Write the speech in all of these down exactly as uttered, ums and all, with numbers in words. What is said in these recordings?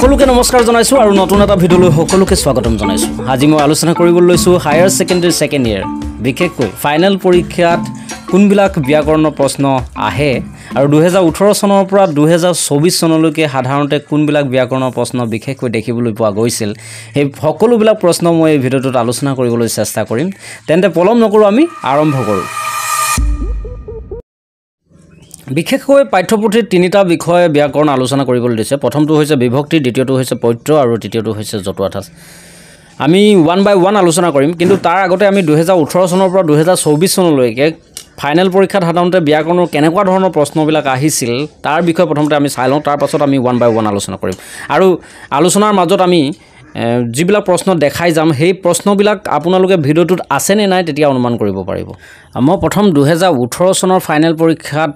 সকলকে নমস্কাৰ জনাইছোঁ আৰু নতুন এটা ভিডিঅ'লৈ সকলকে স্বাগতম জনাইছোঁ। আজি মই আলোচনা কৰিবলৈ লৈছোঁ হায়াৰ ছেকেণ্ডেৰী ছেকেণ্ড ইয়েৰ বিশেষকৈ ফাইনেল পৰীক্ষাত কোনবিলাক ব্যাকৰণৰ প্ৰশ্ন আহে আৰু দুহেজাৰ ওঠৰ চনৰ পৰা দুহেজাৰ চৌবিছ চনলৈকে সাধাৰণতে কোনবিলাক ব্যাকৰণৰ প্ৰশ্ন বিশেষকৈ দেখিবলৈ পোৱা গৈছিল, সেই সকলোবিলাক প্ৰশ্ন মই এই ভিডিঅ'টোত আলোচনা কৰিবলৈ চেষ্টা কৰিম। তেন্তে পলম নকৰোঁ, আমি আৰম্ভ কৰোঁ। বিশেষকৈ পাঠ্যপুথিত তিনিটা বিষয়ে ব্যাকৰণ আলোচনা কৰিবলৈ দিছে। প্ৰথমটো হৈছে বিভক্তি, দ্বিতীয়টো হৈছে পত্য আৰু তৃতীয়টো হৈছে জতুৱা ঠাঁচ। আমি ওৱান বাই ওৱান আলোচনা কৰিম, কিন্তু তাৰ আগতে আমি দুহেজাৰ ওঠৰ চনৰ পৰা দুহেজাৰ চৌবিছ চনলৈকে ফাইনেল পৰীক্ষাত সাধাৰণতে ব্যাকৰণৰ কেনেকুৱা ধৰণৰ প্ৰশ্নবিলাক আহিছিল তাৰ বিষয়ে প্ৰথমতে আমি চাই লওঁ, তাৰপাছত আমি ওৱান বাই ওৱান আলোচনা কৰিম। আৰু আলোচনাৰ মাজত আমি যিবিলাক প্ৰশ্ন দেখাই যাম সেই প্ৰশ্নবিলাক আপোনালোকে ভিডিঅ'টোত আছেনে নাই তেতিয়া অনুমান কৰিব পাৰিব। মই প্ৰথম দুহেজাৰ ওঠৰ চনৰ ফাইনেল পৰীক্ষাত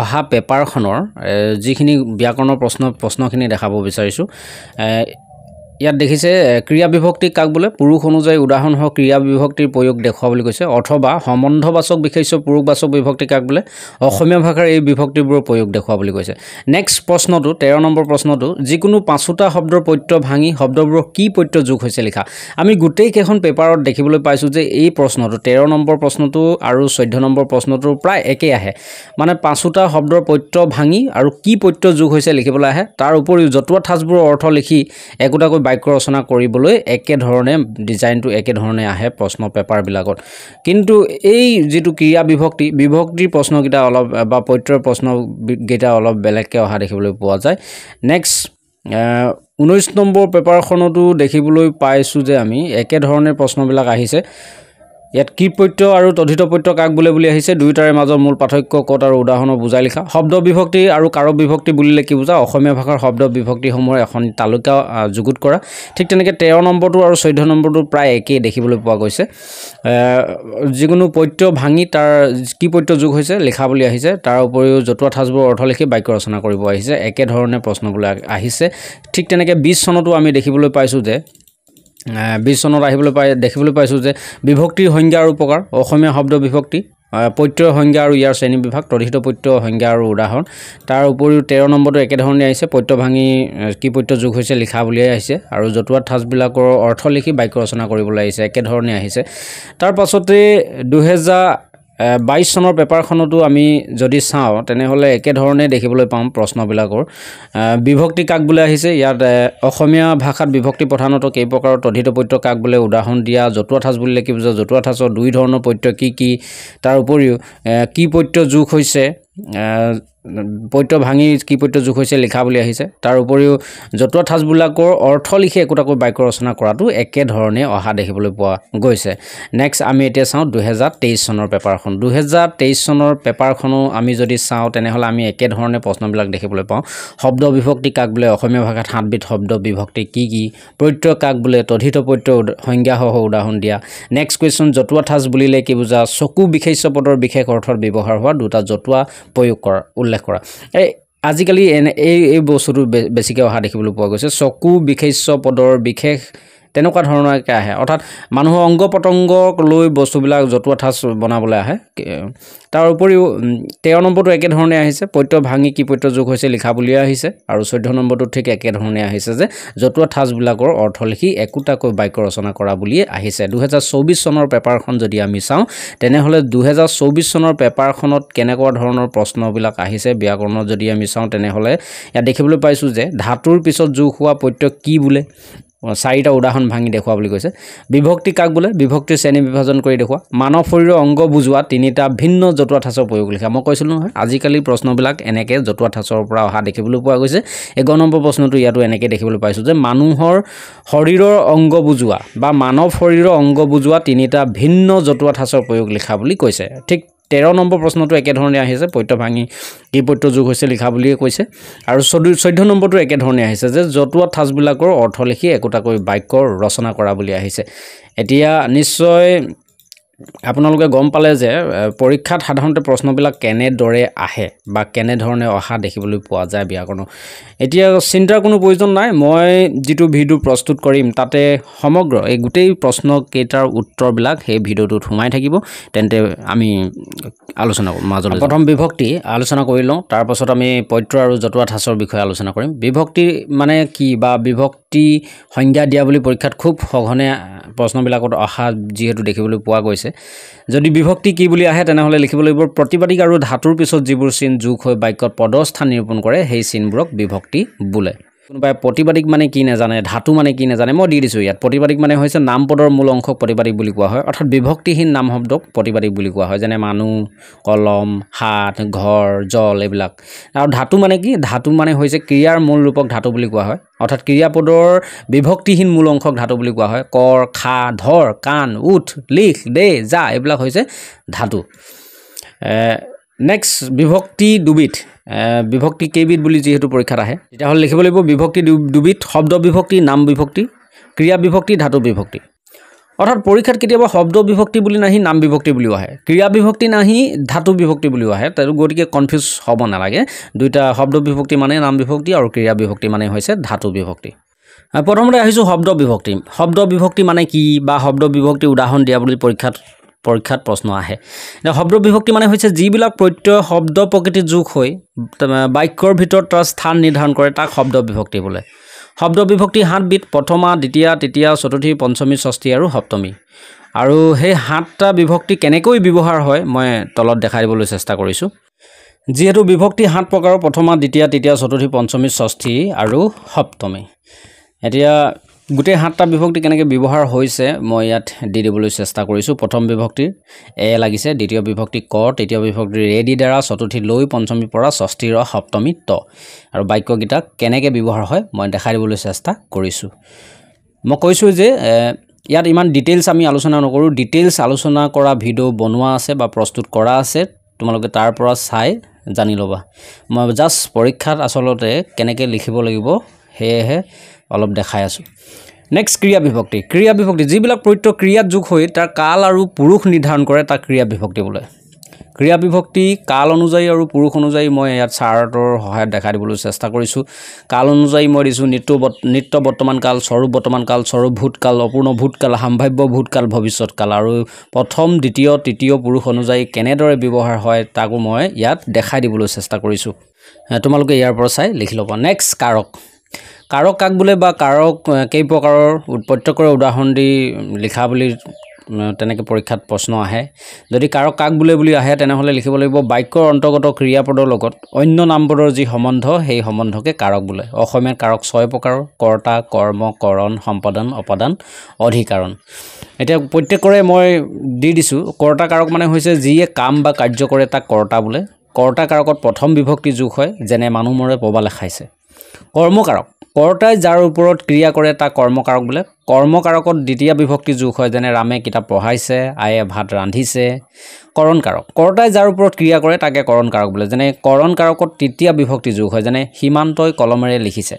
অহা পেপাৰখনৰ যিখিনি ব্যাকৰণৰ প্ৰশ্ন প্ৰশ্নখিনি দেখাব বিচাৰিছোঁ। ইয়াত দেখিছে ক্ৰিয়া বিভক্তি কাক বোলে, পুৰুষ অনুযায়ী উদাহৰণ সহ ক্ৰিয়া বিভক্তিৰ প্ৰয়োগ দেখুৱা বুলি কৈছে, অথবা সম্বন্ধবাচক বিশেষ্য পুৰুষবাচক বিভক্তি কাক বোলে, অসমীয়া ভাষাৰ এই বিভক্তিবোৰৰ প্ৰয়োগ দেখুৱা বুলি কৈছে। নেক্সট প্ৰশ্নটো তেৰ নম্বৰ প্ৰশ্নটো, যিকোনো পাঁচোটা শব্দৰ পত্য ভাঙি শব্দবোৰৰ কি পত্য যোগ হৈছে লিখা। আমি গোটেইকেইখন পেপাৰত দেখিবলৈ পাইছোঁ যে এই প্ৰশ্নটো তেৰ নম্বৰ প্ৰশ্নটো আৰু চৈধ্য নম্বৰ প্ৰশ্নটো প্ৰায় একেই আহে, মানে পাঁচোটা শব্দৰ পত্য ভাঙি আৰু কি পত্য যোগ হৈছে লিখিবলৈ আহে। তাৰ উপৰিও জতুৱা ঠাঁচবোৰৰ অৰ্থ লিখি একোটাকৈ বাক্য ৰচনা কৰিবলৈ একেধৰণে ডিজাইনটো একেধৰণে আহে প্ৰশ্ন পেপাৰবিলাকত। কিন্তু এই যিটো ক্ৰিয়া বিভক্তি বিভক্তিৰ প্ৰশ্নকেইটা অলপ বা পত্ৰৰ প্ৰশ্নকেইটা অলপ বেলেগকৈ অহা দেখিবলৈ পোৱা যায়। নেক্সট ঊনৈছ নম্বৰ পেপাৰখনতো দেখিবলৈ পাইছোঁ যে আমি একেধৰণে প্ৰশ্নবিলাক আহিছে। ইয়াত কৃতপত্য আৰু তদ্ধিতপত্য কাক বোলে বুলি আহিছে, দুয়োটাৰে মাজৰ মূল পাৰ্থক্য ক'ত আৰু উদাহৰণৰ বুজাই লিখা। শব্দ বিভক্তি আৰু কাৰক বিভক্তি বুলিলে কি বুজা, অসমীয়া ভাষাৰ শব্দ বিভক্তিসমূহৰ এখন তালিকা যুগুত কৰা। ঠিক তেনেকৈ তেৰ নম্বৰটো আৰু চৈধ্য নম্বৰটো প্ৰায় একেই দেখিবলৈ পোৱা গৈছে। যিকোনো পত্য ভাঙি তাৰ কি পত্য যোগ হৈছে লিখা বুলি আহিছে। তাৰ উপৰিও জতুৱা ঠাঁচবোৰ অৰ্থ লিখি বাক্য ৰচনা কৰিব আহিছে, একেধৰণে প্ৰশ্নবিলাক আহিছে। ঠিক তেনেকৈ বিছ চনতো আমি দেখিবলৈ পাইছোঁ যে বিছ চনত আহিবলৈ পাই দেখিবলৈ পাইছোঁ যে বিভক্তিৰ সংজ্ঞা আৰু প্ৰকাৰ, অসমীয়া শব্দ বিভক্তি, পত্যৰ সংজ্ঞা আৰু ইয়াৰ শ্ৰেণী বিভাগ, তদ্ধিত পত্য সংজ্ঞা আৰু উদাহৰণ। তাৰ উপৰিও তেৰ নম্বৰটো একেধৰণে আহিছে, পত্য ভাঙি কি পত্য যোগ হৈছে লিখা বুলিয়ে আহিছে, আৰু জতুৱা ঠাঁচবিলাকৰ অৰ্থ লিখি বাক্য ৰচনা কৰিবলৈ আহিছে, একেধৰণে আহিছে। তাৰ পাছতে দুহেজাৰ বাইছ চনৰ পেপাৰখনতো আমি যদি চাওঁ তেনেহ'লে একেধৰণে দেখিবলৈ পাম প্ৰশ্নবিলাকৰ। বিভক্তি কাক বোলে আহিছে, ইয়াত অসমীয়া ভাষাত বিভক্তি প্ৰধানত কেই প্ৰকাৰৰ, তদ্ধিত পত্য কাক বোলে, উদাহৰণ দিয়া, জতুৱা ঠাঁচ বুলিলে কি বুজা, জতুৱা ঠাঁচৰ দুই ধৰণৰ পত্য কি কি, তাৰ উপৰিও কি পত্য যোগ হৈছে, পত্য ভাঙি কি পত্য যোগ হৈছে লিখা বুলি আহিছে। তাৰ উপৰিও জতুৱা ঠাঁচবিলাকৰ অৰ্থ লিখি একোটাকৈ বাক্য ৰচনা কৰাটো একেধৰণে অহা দেখিবলৈ পোৱা গৈছে। নেক্সট আমি এতিয়া চাওঁ দুহেজাৰ তেইছ চনৰ পেপাৰখন। দুহেজাৰ তেইছ চনৰ পেপাৰখনো আমি যদি চাওঁ তেনেহ'লে আমি একেধৰণে প্ৰশ্নবিলাক দেখিবলৈ পাওঁ। শব্দ বিভক্তি কাক বোলে, অসমীয়া ভাষাত সাতবিধ শব্দ বিভক্তি কি কি, পত্য কাক বোলে, তদ্ধিত পত্য সংজ্ঞাসহ উদাহৰণ দিয়া। নেক্সট কুৱেশ্যন, জতুৱা ঠাঁচ বুলিলে কি বুজা, চকু বিশেষ্য পদৰ বিশেষ অৰ্থত ব্যৱহাৰ হোৱা দুটা জতুৱা প্ৰয়োগ কৰা উল্লেখ কৰা। এই আজিকালি এনে এই এই বস্তুটো বেছিকৈ অহা দেখিবলৈ পোৱা গৈছে, চকু বিশেষ্য পদৰ বিশেষ তেনেকুৱা ধৰণৰকৈ আহে, অৰ্থাৎ মানুহৰ অংগ পতংগক লৈ বস্তুবিলাক জতুৱা ঠাঁচ বনাবলৈ আহে। তাৰ উপৰিও তেৰ নম্বৰটো একেধৰণে আহিছে, পত্য ভাঙি কি পত্য যোগ হৈছে লিখা বুলিয়ে আহিছে, আৰু চৈধ্য নম্বৰটো ঠিক একেধৰণে আহিছে যে জতুৱা ঠাঁচবিলাকৰ অৰ্থ লিখি একোটাকৈ বাক্য ৰচনা কৰা বুলিয়ে আহিছে। দুহেজাৰ চৌবিছ চনৰ পেপাৰখন যদি আমি চাওঁ তেনেহ'লে দুহেজাৰ চৌবিছ চনৰ পেপাৰখনত কেনেকুৱা ধৰণৰ প্ৰশ্নবিলাক আহিছে ব্যাকৰণৰ যদি আমি চাওঁ তেনেহ'লে ইয়াত দেখিবলৈ পাইছোঁ যে ধাতুৰ পিছত যোগ হোৱা পত্য কি বোলে, চাৰিটা উদাহৰণ ভাঙি দেখুৱা বুলি কৈছে। বিভক্তি কাক বোলে, বিভক্তিৰ শ্ৰেণী বিভাজন কৰি দেখুৱা। মানৱ শৰীৰৰ অংগ বুজোৱা তিনিটা ভিন্ন জতুৱা ঠাঁচৰ প্ৰয়োগ লিখা। মই কৈছিলোঁ নহয় আজিকালি প্ৰশ্নবিলাক এনেকৈ জতুৱা ঠাঁচৰ পৰা অহা দেখিবলৈ পোৱা গৈছে। এঘাৰ নম্বৰ প্ৰশ্নটো ইয়াতো এনেকৈ দেখিবলৈ পাইছোঁ যে মানুহৰ শৰীৰৰ অংগ বুজোৱা বা মানৱ শৰীৰৰ অংগ বুজোৱা তিনিটা ভিন্ন জতুৱা ঠাঁচৰ প্ৰয়োগ লিখা বুলি কৈছে। ঠিক তেৰ নম্বৰ প্ৰশ্নটো একেধৰণে আহিছে, পত্য ভাঙি কি পত্য যোগ হৈছে লিখা বুলিয়ে কৈছে, আৰু চৈধ্য নম্বৰটো একেধৰণে আহিছে যে জতুৱা ঠাঁচবিলাকৰ অৰ্থ লিখি একোটাকৈ বাক্য ৰচনা কৰা বুলি আহিছে। এতিয়া নিশ্চয় আপোনালোকে গম পালে যে পৰীক্ষাত সাধাৰণতে প্ৰশ্নবিলাক কেনেদৰে আহে বা কেনেধৰণে অহা দেখিবলৈ পোৱা যায় ব্যাকৰণ। এতিয়া চিন্তাৰ কোনো প্ৰয়োজন নাই, মই যিটো ভিডিঅ' প্ৰস্তুত কৰিম তাতে সমগ্ৰ এই গোটেই প্ৰশ্ন কেইটাৰ উত্তৰবিলাক সেই ভিডিঅ'টোত সোমাই থাকিব। তেন্তে আমি আলোচনা মাজলৈ প্ৰথম বিভক্তি আলোচনা কৰি লওঁ, তাৰপাছত আমি পত্য আৰু জতুৱা ঠাঁচৰ বিষয়ে আলোচনা কৰিম। বিভক্তি মানে কি বা বিভক্তি সংজ্ঞা দিয়া বুলি পৰীক্ষাত খুব সঘনে প্ৰশ্নবিলাকত অহা যিহেতু দেখিবলৈ পোৱা গৈছে। যদি বিভক্তি কি বুলি আহে তেনেহ'লে লিখিব লাগিব প্ৰতিবাদিক আৰু ধাতুৰ পিছত যিবোৰ চিন যোগ হৈ বাক্যত পদস্থান নিৰূপণ কৰে সেই চিনবোৰক বিভক্তি বোলে। কোনোবাই প্ৰতিবাদিক মানে কি নাজানে, ধাতু মানে কি নাজানে, মই দি দিছোঁ ইয়াত। প্ৰতিবাদিক মানে হৈছে নাম পদৰ মূল অংশক প্ৰতিবাদিক বুলি কোৱা হয়, অৰ্থাৎ বিভক্তিহীন নাম শব্দক প্ৰতিবাদিক বুলি কোৱা হয়, যেনে মানুহ, কলম, হাত, ঘৰ, জল এইবিলাক। আৰু ধাতু মানে কি, ধাতু মানে হৈছে ক্ৰিয়াৰ মূল ৰূপক ধাতু বুলি কোৱা হয়, অৰ্থাৎ ক্ৰিয়াপদৰ বিভক্তিহীন মূল অংশক ধাতু বুলি কোৱা হয়। কৰ, খা, ধৰ, কাণ, উঠ, লিখ, দে, যা এইবিলাক হৈছে ধাতু। নেক্সট বিভক্তি দুবিধ, বিভক্তি কেইবিধ বুলি যিহেতু পৰীক্ষাত আহে তেতিয়াহ'লে লিখিব লাগিব বিভক্তি দুবিধ, শব্দ বিভক্তি, নাম বিভক্তি, ক্ৰিয়া বিভক্তি, ধাতু বিভক্তি। অৰ্থাৎ পৰীক্ষাত কেতিয়াবা শব্দ বিভক্তি বুলি নাহি নাম বিভক্তি বুলিও আহে, ক্ৰিয়া বিভক্তি নাহি ধাতু বিভক্তি বুলিও আহে, গতিকে কনফিউজ হ'ব নালাগে। দুইটা শব্দ বিভক্তি মানে নাম বিভক্তি আৰু ক্ৰিয়া বিভক্তি মানে হৈছে ধাতু বিভক্তি। প্ৰথমতে আহিছোঁ শব্দ বিভক্তি। শব্দ বিভক্তি মানে কি বা শব্দ বিভক্তি উদাহৰণ দিয়া বুলি পৰীক্ষাত পৰীক্ষাত প্ৰশ্ন আহে। শব্দ বিভক্তি মানে হৈছে যিবিলাক প্ৰত্যয় শব্দ প্ৰকৃতিত যোগ হৈ বাক্যৰ ভিতৰত তাৰ স্থান নিৰ্ধাৰণ কৰে তাক শব্দ বিভক্তি বোলে। শব্দ বিভক্তি সাতবিধ, প্ৰথমা, দ্বিতীয়া, তৃতীয়া, চতুৰ্থী, পঞ্চমী, ষষ্ঠী আৰু সপ্তমী। আৰু সেই সাতটা বিভক্তি কেনেকৈ ব্যৱহাৰ হয় মই তলত দেখাই দিবলৈ চেষ্টা কৰিছোঁ। যিহেতু বিভক্তি সাত প্ৰকাৰৰ, প্ৰথমা, দ্বিতীয়া, তৃতীয়া, চতুৰ্থী, পঞ্চমী, ষষ্ঠী আৰু সপ্তমী। এতিয়া গোটেই সাতটা বিভক্তি কেনেকৈ ব্যৱহাৰ হৈছে মই ইয়াত দি দিবলৈ চেষ্টা কৰিছোঁ। প্ৰথম বিভক্তিৰ এ লাগিছে, দ্বিতীয় বিভক্তি ক, তৃতীয় বিভক্তিৰ এ দি দ্বাৰা, চতুৰ্থী লৈ, পঞ্চমীৰ পৰা, ষষ্ঠী ৰ, সপ্তমী ত। আৰু বাক্যকেইটা কেনেকৈ ব্যৱহাৰ হয় মই দেখাই দিবলৈ চেষ্টা কৰিছোঁ। মই কৈছোঁ যে ইয়াত ইমান ডিটেইলছ আমি আলোচনা নকৰোঁ, ডিটেইলছ আলোচনা কৰা ভিডিঅ' বনোৱা আছে বা প্ৰস্তুত কৰা আছে, তোমালোকে তাৰ পৰা চাই জানি ল'বা। মই জাষ্ট পৰীক্ষাত আচলতে কেনেকৈ লিখিব লাগিব সেয়েহে অলপ দেখাই আছোঁ। নেক্সট ক্ৰিয়া বিভক্তি। ক্ৰিয়া বিভক্তি যিবিলাক প্ৰত্যয় ক্ৰিয়াত যোগ হৈ তাৰ কাল আৰু পুৰুষ নিৰ্ধাৰণ কৰে তাক ক্ৰিয়া বিভক্তি বোলে। ক্ৰিয়া বিভক্তি কাল অনুযায়ী আৰু পুৰুষ অনুযায়ী মই ইয়াত চাৰ্টৰ সহায়ত দেখাই দিবলৈ চেষ্টা কৰিছোঁ। কাল অনুযায়ী মই দিছোঁ নিত্য নিত্য বৰ্তমান কাল, স্বৰূপ বৰ্তমান কাল, স্বৰূপ ভূতকাল, অপূৰ্ণ ভূতকাল, সাম্ভাব্য ভূতকাল, ভৱিষ্যত কাল। আৰু প্ৰথম, দ্বিতীয়, তৃতীয় পুৰুষ অনুযায়ী কেনেদৰে ব্যৱহাৰ হয় তাকো মই ইয়াত দেখাই দিবলৈ চেষ্টা কৰিছোঁ, তোমালোকে ইয়াৰ পৰা চাই লিখি ল'বা। নেক্সট কাৰক। কাৰক কাক বোলে বা কাৰক কেই প্ৰকাৰৰ প্ৰত্যেকৰে উদাহৰণ দি লিখা বুলি তেনেকৈ পৰীক্ষাত প্ৰশ্ন আহে। যদি কাৰক কাক বোলে বুলি আহে তেনেহ'লে লিখিব লাগিব বাক্যৰ অন্তৰ্গত ক্ৰিয়াপদৰ লগত অন্য নামপদৰ যি সম্বন্ধ সেই সম্বন্ধকে কাৰক বোলে। অসমীয়াত কাৰক ছয় প্ৰকাৰৰ, কৰ্তা, কৰ্ম, কৰণ, সম্পাদন, অপাদান, অধিকাৰণ। এতিয়া প্ৰত্যেকৰে মই দি দিছোঁ। কৰ্তা কাৰক মানে হৈছে যিয়ে কাম বা কাৰ্য কৰে তাক কৰ্তা বোলে। কৰ্তা কাৰকত প্ৰথম বিভক্তি যোগ হয়, যেনে মানুহ মৰে পবালে খাইছে। কৰ্মকাৰক, কৰ্তাই যাৰ ওপৰত ক্ৰিয়া কৰে তাক কৰ্মকাৰক বোলে। কৰ্মকাৰকত দ্বিতীয় বিভক্তি যোগ হয়, যেনে ৰামে কিতাপ পঢ়াইছে, আয়ে ভাত ৰান্ধিছে। কৰণকাৰক, কৰ্তাই যাৰ ওপৰত ক্ৰিয়া কৰে তাকে কৰণকাৰক বোলে, যেনে কৰণকাৰকত তৃতীয় বিভক্তি যোগ হয়, যেনে সীমান্তই কলমেৰে লিখিছে।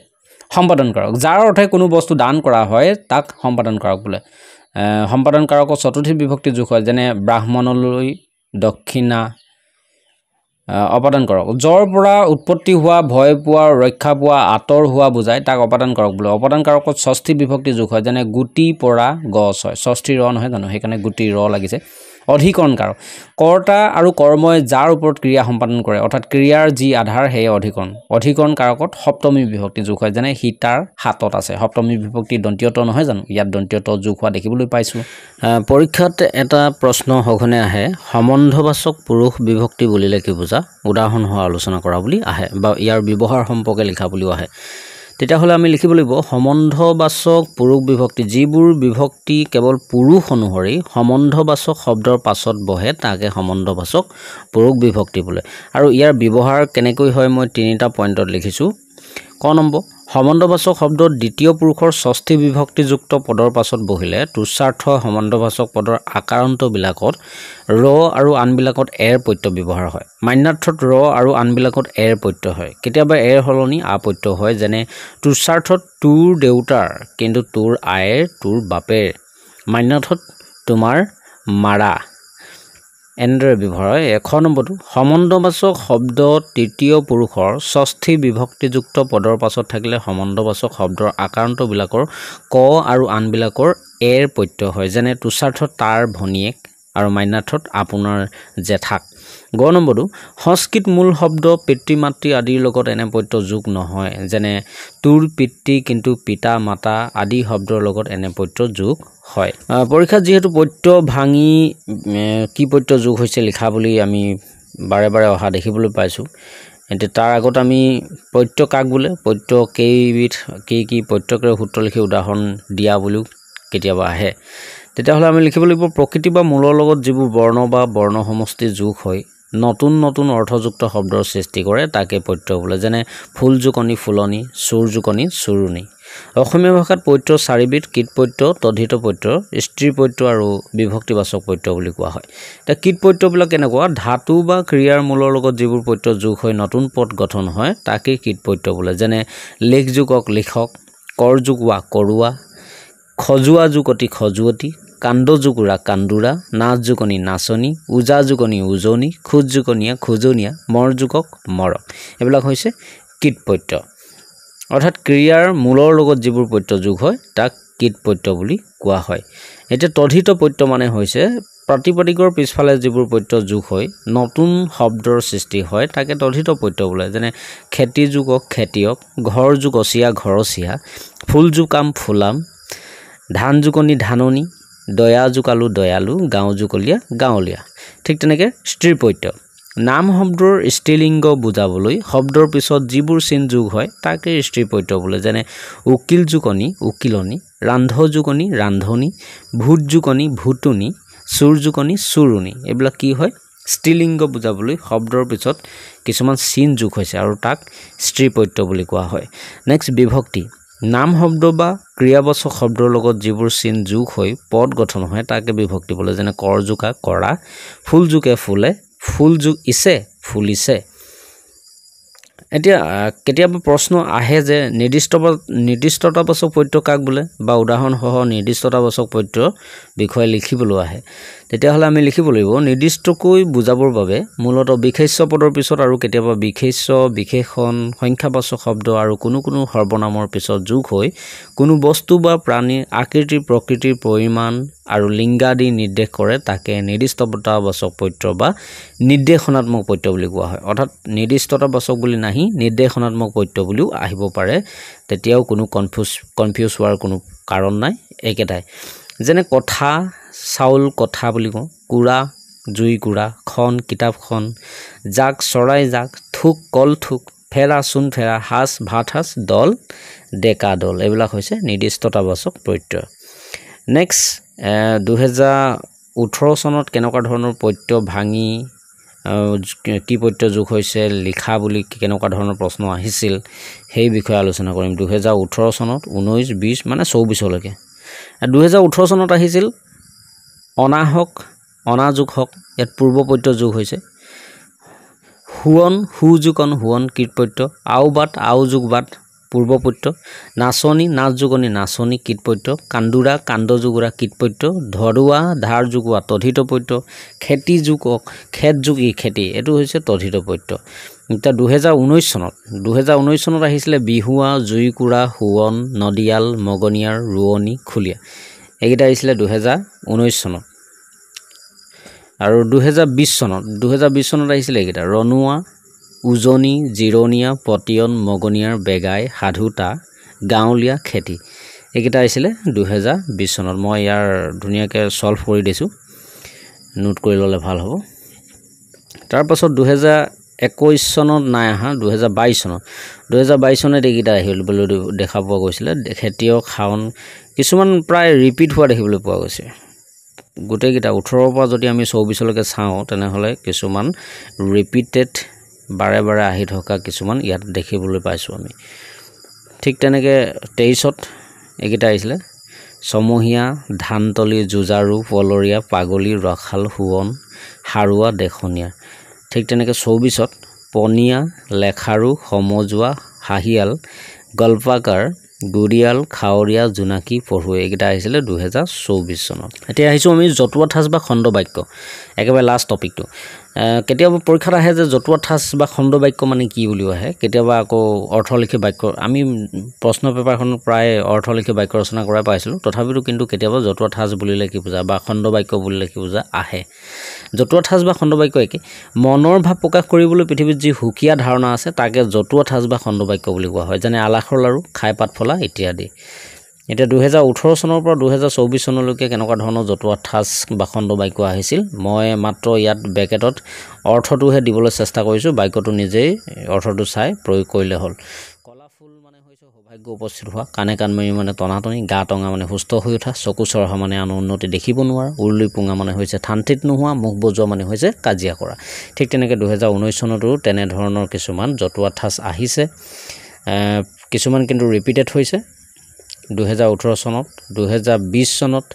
সম্পাদনকাৰক, যাৰ অৰ্থে কোনো বস্তু দান কৰা হয় তাক সম্পাদনকাৰক বোলে। সম্পাদনকাৰকত চতুৰ্থী বিভক্তি যোগ হয়, যেনে ব্ৰাহ্মণলৈ দক্ষিণা। অপাদান কৰক, জ্বৰ পৰা উৎপত্তি হোৱা, ভয় পোৱা, ৰক্ষা পোৱা, আঁতৰ হোৱা বুজায় তাক অপাদান কৰক বোলে। অপাদান কাৰকত ষষ্ঠী বিভক্তি যোগ হয়, যেনে গুটি পৰা গছ হয়, ষষ্ঠী ৰ নহয় জানো, সেইকাৰণে গুটি ৰ লাগিছে। অধিকৰণ কাৰক, কৰ্তা আৰু কৰ্মই যাৰ ওপৰত ক্ৰিয়া সম্পাদন কৰে অৰ্থাৎ ক্ৰিয়াৰ যি আধাৰ সেয়ে অধিকৰণ। অধিকৰণ কাৰকত সপ্তমী বিভক্তি যোগ হয়, যেনে সি তাৰ হাতত আছে। সপ্তমী বিভক্তি দন্তীয় ত নহয় জানো, ইয়াত দন্তীয় ত যোগ হোৱা দেখিবলৈ পাইছোঁ। পৰীক্ষাত এটা প্ৰশ্ন সঘনে আহে সম্বন্ধবাচক পুৰুষ বিভক্তি বুলিলে কি বুজা, উদাহৰণ সহ আলোচনা কৰা বুলি আহে বা ইয়াৰ ব্যৱহাৰ সম্পৰ্কে লিখা বুলিও আহে। তেতিয়াহ'লে আমি লিখিব লাগিব সম্বন্ধবাচক পুৰুষ বিভক্তি যিবোৰ বিভক্তি কেৱল পুৰুষ অনুসৰি সম্বন্ধবাচক শব্দৰ পাছত বহে তাকে সম্বন্ধবাচক পুৰুষ বিভক্তি বোলে। আৰু ইয়াৰ ব্যৱহাৰ কেনেকৈ হয় মই তিনিটা পইণ্টত লিখিছোঁ। ক নম্বৰ, সম্বন্ধবাচক শব্দত দ্বিতীয় পুৰুষৰ ষষ্ঠী বিভক্তিযুক্ত পদৰ পাছত বহিলে তুচ্ছাৰ্থ সম্বন্ধবাচক পদৰ আকাৰান্তবিলাকত ৰ আৰু আনবিলাকত এৰ প্ৰত্যয় ব্যৱহাৰ হয়। মান্যাৰ্থত ৰ আৰু আনবিলাকত এৰ প্ৰত্যয় হয়, কেতিয়াবা এৰ সলনি আ প্ৰত্যয় হয়, যেনে তুচ্ছাৰ্থত তোৰ দেউতাৰ কিন্তু তোৰ আয়েৰ, তোৰ বাপেৰ। মান্যাৰ্থত তোমাৰ মাৰা। এনেদৰে ব্যৱহাৰ হয়। এশ নম্বৰটো সম্বন্ধবাচক শব্দ তৃতীয় পুৰুষৰ ষষ্ঠী বিভক্তিযুক্ত পদৰ পাছত থাকিলে সম্বন্ধবাচক শব্দৰ আকাৰান্তবিলাকৰ ক আৰু আনবিলাকৰ এৰ প্ৰত্যয় হয়, যেনে তুষাৰ্থত তাৰ ভনীয়েক আৰু মান্যাৰ্থত আপোনাৰ জেঠাক। গ নম্বৰটো সংস্কৃত মূল শব্দ পিতৃ মাতৃ আদিৰ লগত এনে প্ৰত্যয় যোগ নহয়, যেনে তোৰ পিতৃ কিন্তু পিতা মাতা আদি শব্দৰ লগত এনে প্ৰত্যয় যোগ হয়। পৰীক্ষাত যিহেতু প্ৰত্যয় ভাঙি কি প্ৰত্যয় যোগ হৈছে লিখা বুলি আমি বাৰে বাৰে অহা দেখিবলৈ পাইছোঁ। এতিয়া তাৰ আগত আমি প্ৰত্যয় কাক বোলে, প্ৰত্যয় কেইবিধ, কি কি প্ৰত্যয়ৰ সূত্ৰ লিখি উদাহৰণ দিয়া বুলিও কেতিয়াবা আহে। তেতিয়াহ'লে আমি লিখিব লাগিব প্ৰকৃতি বা মূলৰ লগত যিবোৰ বৰ্ণ বা বৰ্ণ সমষ্টি যোগ হয় নতুন নতুন অৰ্থযুক্ত শব্দৰ সৃষ্টি কৰে তাকে প্ৰত্যয় বোলে, যেনে ফুল জোকনি ফুলনি, চোৰ জোকনি চোৰণি। অসমীয়া ভাষাত প্ৰত্যয় চাৰিবিধ: কীট প্ৰত্যয়, তদ্ধিত প্ৰত্যয়, স্ত্ৰী প্ৰত্যয় আৰু বিভক্তিবাচক প্ৰত্যয় বুলি কোৱা হয়। এতিয়া কীট প্ৰত্যয়বিলাক কেনেকুৱা? ধাতু বা ক্ৰিয়াৰ মূলৰ লগত যিবোৰ প্ৰত্যয় যোগ হৈ নতুন পদ গঠন হয় তাকেই কীট প্ৰত্যয় বোলে, যেনে লেখ যোগক লিখক, কৰ যোগ ৱা কৰোৱা, খজোৱা জোকতি খজুৱতী, কাণ্ড জোকোৰা কান্দোৰা, নাচ জোকনি নাচনী, উজা জোকনি উজনি, খোজ জোকনীয়া খোজনীয়া, মৰ জোকক মৰক। এইবিলাক হৈছে কীট প্ৰত্যয়, অৰ্থাৎ ক্ৰিয়াৰ মূলৰ লগত যিবোৰ প্ৰত্যয় যোগ হয় তাক কীট প্ৰত্যয় বুলি কোৱা হয়। এতিয়া তদ্ধিত প্ৰত্যয় মানে হৈছে প্ৰাতিপদিকৰ পিছফালে যিবোৰ প্ৰত্যয় যোগ হয় নতুন শব্দৰ সৃষ্টি হয় তাকে তদ্ধিত প্ৰত্যয় বোলে, যেনে খেতি যোগক খেতিয়ক, ঘৰ যোগ অচিয়া ঘৰচীয়া, ফুল জোকাম ফুলাম, ধান জোকনি ধাননি, দয়া জোকালো দয়ালু, গাঁও জোকলীয়া গাঁৱলীয়া। ঠিক তেনেকৈ স্ত্ৰী প্ৰত্যয় নাম শব্দৰ স্ত্ৰীলিংগ বুজাবলৈ শব্দৰ পিছত যিবোৰ চিন যোগ হয় তাকে স্ত্ৰী প্ৰত্যয় বোলে, যেনে উকিল জোকনি উকিলনি, ৰান্ধ জোকনি ৰান্ধনি, ভূত জোকনি ভূতুনি, চোৰ জোকনি চোৰণি। এইবিলাক কি হয়? স্ত্ৰীলিংগ বুজাবলৈ শব্দৰ পিছত কিছুমান চিন যোগ হৈছে আৰু তাক স্ত্ৰী প্ৰত্যয় বুলি কোৱা হয়। নেক্সট বিভক্তি নাম শব্দ বা ক্ৰিয়াবাচক শব্দৰ লগত যিবোৰ চিন যোগ হৈ পদ গঠন হয় তাকে বিভক্তি বোলে, যেনে কৰ জোকা কৰা, ফুল জোকে ফুলে, ফুল জোক ইছে ফুলিছে। এতিয়া কেতিয়াবা প্ৰশ্ন আহে যে নিৰ্দিষ্ট নিৰ্দিষ্টতাবাচক প্ৰত্যয় কাক বোলে বা উদাহৰণসহ নিৰ্দিষ্টতাবাচক প্ৰত্যয়ৰ বিষয়ে লিখিবলৈ আহে। তেতিয়াহ'লে আমি লিখিব লাগিব নিৰ্দিষ্টকৈ বুজাবৰ বাবে মূলতঃ বিশেষ্য পদৰ পিছত আৰু কেতিয়াবা বিশেষ্য বিশেষণ সংখ্যাবাচক শব্দ আৰু কোনো কোনো সৰ্বনামৰ পিছত যোগ হৈ কোনো বস্তু বা প্ৰাণীৰ আকৃতি প্ৰকৃতিৰ পৰিমাণ আৰু লিংগাদি নিৰ্দেশ কৰে তাকে নিৰ্দিষ্টতাবাচক প্ৰত্যয় বা নিৰ্দেশনাত্মক প্ৰত্যয় বুলি কোৱা হয়। অৰ্থাৎ নিৰ্দিষ্টতাবাচক বুলি নাহি নিৰ্দেশনাত্মক প্ৰত্যয় বুলিও আহিব পাৰে, তেতিয়াও কোনো কনফিউজ কনফিউজ হোৱাৰ কোনো কাৰণ নাই, একেটাই। যেনে কথা চাউল কথা বুলি কওঁ, কুৰা জুই কুৰা, খন কিতাপখন, জাক চৰাই জাক, থোক কল থোক, ফেৰা চোন ফেৰা, সাজ ভাত সাজ, দল ডেকা দল। এইবিলাক হৈছে নিৰ্দিষ্টতাবাচক প্ৰত্যয়। নেক্সট দুহেজাৰ ওঠৰ চনত কেনেকুৱা ধৰণৰ প্ৰত্যয় ভাঙি কি প্ৰত্যয় যোগ হৈছে লিখা বুলি কেনেকুৱা ধৰণৰ প্ৰশ্ন আহিছিল সেই বিষয়ে আলোচনা কৰিম। দুহেজাৰ ওঠৰ চনত ঊনৈছ বিছ মানে চৌবিছলৈকে। দুহেজাৰ ওঠৰ চনত আহিছিল অনাহক অনাযোগ হওক, ইয়াত পূৰ্ব প্ৰত্যয় যোগ হৈছে। হুৱন সুযোগন হুৱন কীট প্ৰত্যয়, আও বাট আও যোগ বাট পূৰ্ব প্ৰত্যয়, নাচনী নাচ যোগনী নাচনী কীট প্ৰত্যয়, কান্দোৰা কাণ্ড যোগোৰা কীট প্ৰত্যয়, ধৰোৱা ধাৰ যোগোৱা তদ্ধিত প্ৰত্যয়, খেতি যোগক খেত যোগী খেতি, এইটো হৈছে তদ্ধিত প্ৰত্যয়। এতিয়া দুহেজাৰ ঊনৈছ চনত দুহেজাৰ ঊনৈছ চনত আহিছিলে বিহুৱা জুইকুৰা হুৱন নদিয়াল মগনীয়াৰ ৰোৱনী খুলীয়া, এইকেইটা আহিছিলে দুহেজাৰ ঊনৈছ চনত। আৰু দুহেজাৰ বিছ চনত দুহেজাৰ বিছ চনত আহিছিলে এইকেইটা ৰণুৱা উজনি জিৰণীয়া পতিয়ন মগনীয়াৰ বেগাই সাধুতা গাঁৱলীয়া খেতি, এইকেইটা আহিছিলে দুহেজাৰ বিছ চনত। মই ইয়াৰ ধুনীয়াকৈ ছল্ভ কৰি দিছোঁ, নোট কৰি ল'লে ভাল হ'ব। তাৰপাছত দুহেজাৰ একৈছ চনত নাই অহা, দুহেজাৰ বাইছ চনত দুহেজাৰ বাইছ চনত এইকেইটা আহিবলৈ দেখা পোৱা গৈছিলে। খেতিয়ক শাওন কিছুমান প্ৰায় ৰিপিট হোৱা দেখিবলৈ পোৱা গৈছে। গোটেইকেইটা ওঠৰৰ পৰা যদি আমি চৌবিছলৈকে চাওঁ তেনেহ'লে কিছুমান ৰিপিটেড বাৰে বাৰে আহি থকা কিছুমান ইয়াত দেখিবলৈ পাইছোঁ আমি। ঠিক তেনেকৈ তেইছত এইকেইটা আহিছিলে চমহীয়া ধানতলী যুঁজাৰু পলৰীয়া পাগলী ৰসাল হুৱন সাৰুৱা দেখনীয়া। ঠিক তেনেকৈ চৌবিছত পনীয়া লেখাৰু সমজুৱা হাঁহিয়াল গল্পাকাৰ গৰিয়াল খাৱৰীয়া জোনাকী পঢ়ুৱে এইকেইটা আহিছিলে দুহেজাৰ চৌবিছ চনত। এতিয়া আহিছোঁ আমি জতুৱা ঠাঁচ বা খণ্ড বাক্য, একেবাৰে লাষ্ট টপিকটো। কেতিয়াবা পৰীক্ষাত আহে যে জতুৱা ঠাঁচ বা খণ্ড বাক্য মানে কি বুলিও আহে, কেতিয়াবা আকৌ অৰ্থলিখি বাক্য। আমি প্ৰশ্ন পেপাৰখন প্ৰায় অৰ্থলিখি বাক্য ৰচনা কৰাই পাইছিলোঁ, তথাপিতো কিন্তু কেতিয়াবা জতুৱা ঠাঁচ বুলিলে কি বুজা বা খণ্ড বাক্য বুলিলে কি বুজা আহে। জতুৱা ঠাঁচ বা খণ্ড বাক্য একে, মনৰ ভাৱ প্ৰকাশ কৰিবলৈ পৃথিৱীত যি সুকীয়া ধাৰণা আছে তাকে জতুৱা ঠাঁচ বা খণ্ড বাক্য বুলি কোৱা হয়, যেনে আলাসৰ লাৰু, খাই পাতফলা ইত্যাদি। এতিয়া দুহেজাৰ ওঠৰ চনৰ পৰা দুহেজাৰ চৌবিছ চনলৈকে কেনেকুৱা ধৰণৰ জতুৱা ঠাঁচ বা খণ্ড বাক্য আহিছিল, মই মাত্ৰ ইয়াত ব্ৰেকেটত অৰ্থটোহে দিবলৈ চেষ্টা কৰিছোঁ, বাক্যটো নিজেই অৰ্থটো চাই প্ৰয়োগ কৰিলে হ'ল। কলা ফুল মানে হৈছে সৌভাগ্য উপস্থিত হোৱা, কাণে কাণমাৰি মানে টনাটনি, গা টঙা মানে সুস্থ হৈ উঠা, চকু চৰহা মানে আন উন্নতি দেখিব নোৱাৰা, উৰুলি পুঙা মানে হৈছে শান্তিত নোহোৱা, মুখ বজোৱা মানে হৈছে কাজিয়া কৰা। ঠিক তেনেকৈ দুহেজাৰ ঊনৈছ চনতো তেনেধৰণৰ কিছুমান জতুৱা ঠাঁচ আহিছে, কিছুমান কিন্তু ৰিপিটেড হৈছে দুহেজাৰ ওঠৰ চনত। দুহেজাৰ বিছ চনত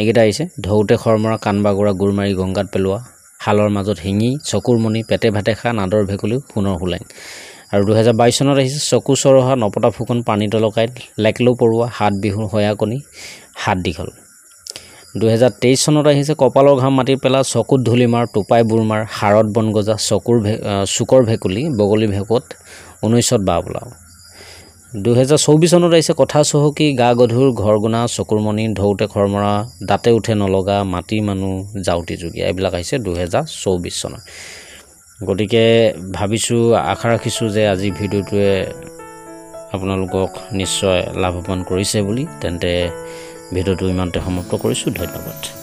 এইকেইটা আহিছে, ধৌতে খৰমৰা, কাণ বাগোৰা, গুৰ মাৰি গংগাত পেলোৱা, শালৰ মাজত শিঙি, চকুৰ মণি, পেটে ভাতে খা, নাদৰ ভেকুলী সোণৰ হোলেং। আৰু দুহেজাৰ বাইছ চনত আহিছে চকু চৰহা, নপতা ফুকন, পানী তলকাইত, লেকলৌ পৰুৱা, হাত বিহুৰ হয়াকণি, হাত দীঘল। দুহেজাৰ তেইছ চনত আহিছে কপালৰ ঘাম মাটি পেলা, চকুত ধূলি মাৰ, টোপাই বুৰ মাৰ, হাৰত বন গজা, চকুৰ ভে চুকৰ ভেকুলী, বগলী ভেকুত, ঊনৈছত বা বোলাও। দুহেজাৰ চৌবিছ চনত আহিছে কথা চহকী, গা গধুৰ, ঘৰগুণা, চকুৰমণি, ধৌতে খৰমৰা, দাঁতে উঠে নলগা, মাটি মানুহ, জাউতি যোগীয়া, এইবিলাক আহিছে দুহেজাৰ চৌবিছ চনত। গতিকে ভাবিছোঁ, আশা ৰাখিছোঁ যে আজি ভিডিঅ'টোৱে আপোনালোকক নিশ্চয় লাভৱান কৰিছে বুলি। তেন্তে ভিডিঅ'টো ইমানতে সমাপ্ত কৰিছোঁ, ধন্যবাদ।